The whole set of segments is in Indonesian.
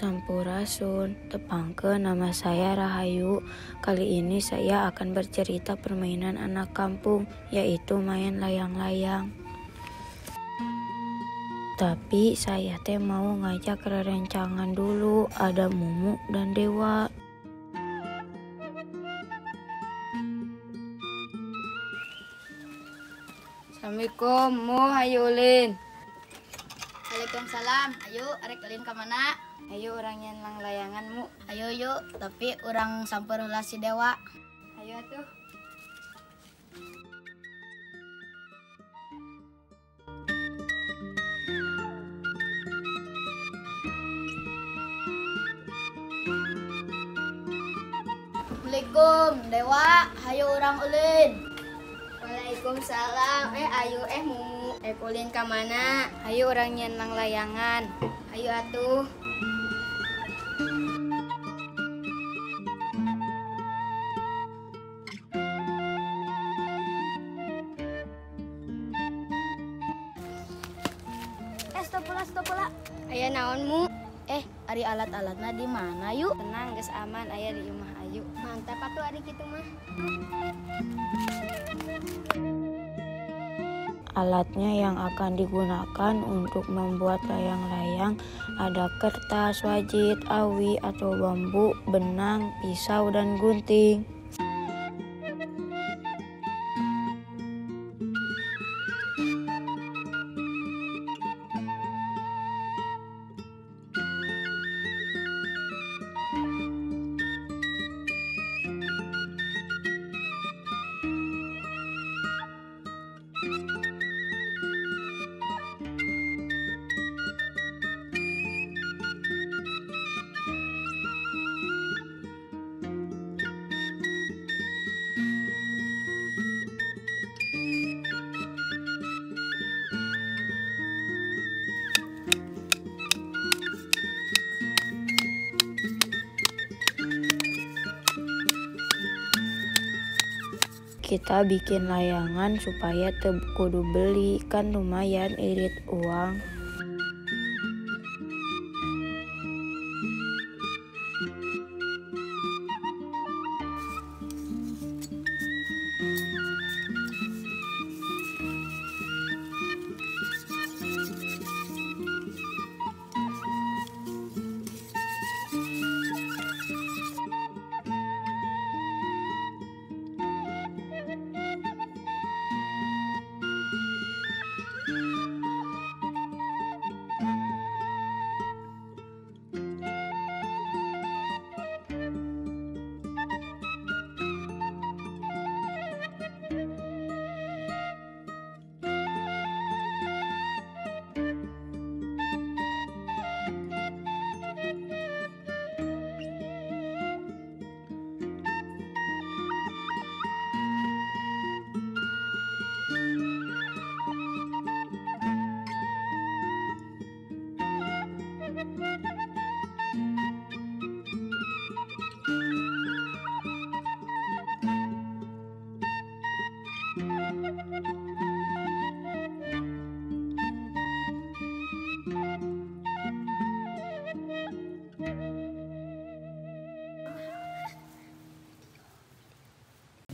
Sampurasun, tepangkeun, nama saya Rahayu. Kali ini saya akan bercerita permainan anak kampung, yaitu main layang-layang. Tapi saya teh mau ngajak rerencangan dulu, ada Mumu dan Dewa. Assalamualaikum, Mu, hayu ulin. Waalaikumsalam, ayo arek ulin ka mana? Ayo urang nyenang layangan, Mu. Ayo yuk, tapi urang sampeureula si Dewa. Ayo atuh. Assalamualaikum, Dewa, hayo urang ulin. Waalaikumsalam, ayo Mumu. Ulin ka mana? Ayo urang nyenang layangan. Ayo atuh. Stop pula. Aya naon, Mu? Ari alat-alatna di mana, yuk? Tenang, geus aman, aya di imah ayu. Mantap atuh ari kitu mah. Alatnya yang akan digunakan untuk membuat layang-layang ada kertas, wajit, awi atau bambu, benang, pisau dan gunting. Kita bikin layangan supaya kudu beli, kan lumayan irit uang.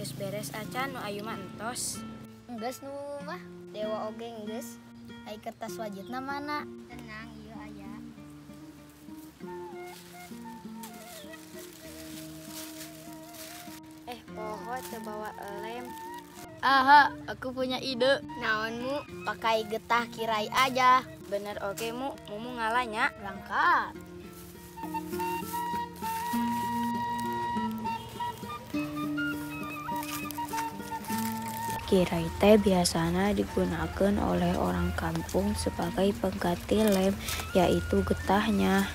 Geus beres acan, nu ayu mah entos. Enggeus nu mah Dewa oge enggeus. Ai kertas wajitna mana? Tenang, ieu aya. Poho teu bawa lem. Aha, aku punya ide. Naon, Mu? Pakai getah kirai aja. Bener oge, Mu. Mumu ngalah nya. Berangkat. Kirai teh biasana digunakan oleh orang kampung sebagai pengganti lem, yaitu getahnya.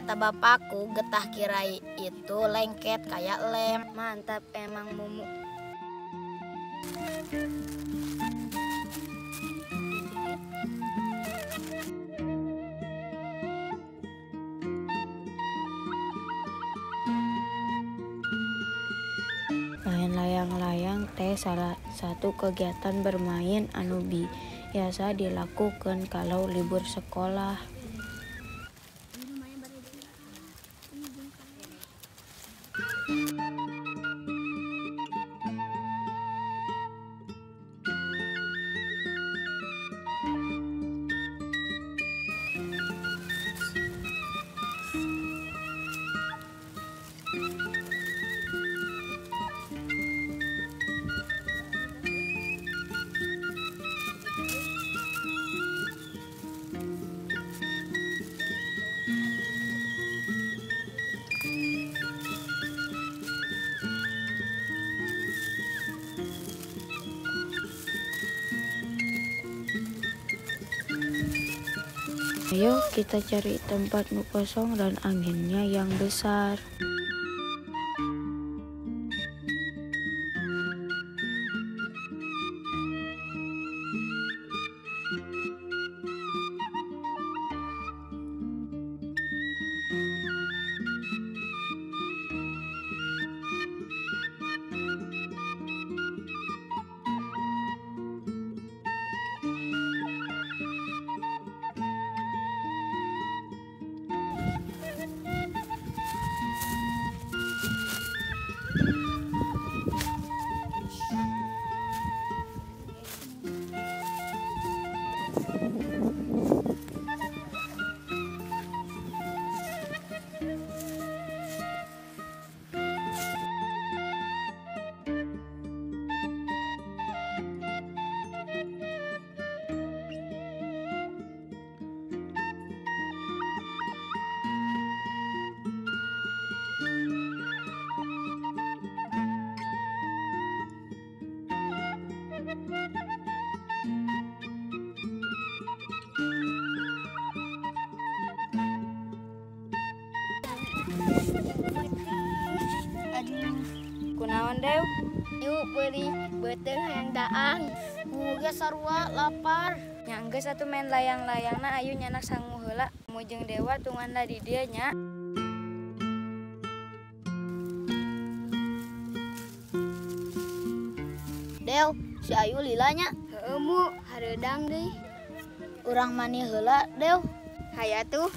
Kata bapakku, getah kirai itu lengket kayak lem. Mantap emang Mumu. Main layang-layang teh salah satu kegiatan bermain anu biasa dilakukan kalau libur sekolah. Ayo kita cari tempat nu kosong dan anginnya yang besar. Kunaon Dew? Yuk beri beuteung hayang daang. Muga sarua lapar. Nya enggeus atuh main layang-layangna ayo nyanak sangu heula. Mumu jeung Dewa tunganda di dieu nya. Dew, si Ayu lila nya. Heueuh Mu, hareudang deui. Urang mani heula Dew. Haya tuh.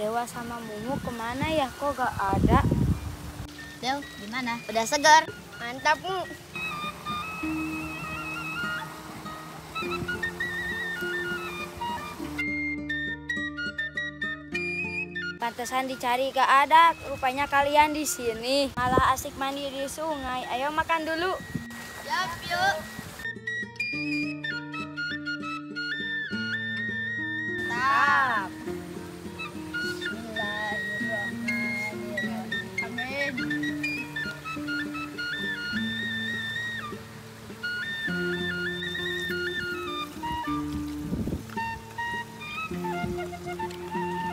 Dewa sama Mumu kemana ya? Kok gak ada? Dew, gimana? Udah segar? Mantap, Mu! Pantesan dicari gak ada, rupanya kalian di sini. Malah asik mandi di sungai. Ayo makan dulu. Yap, yuk. Tap. Bismillahirrahmanirrahim. Amin.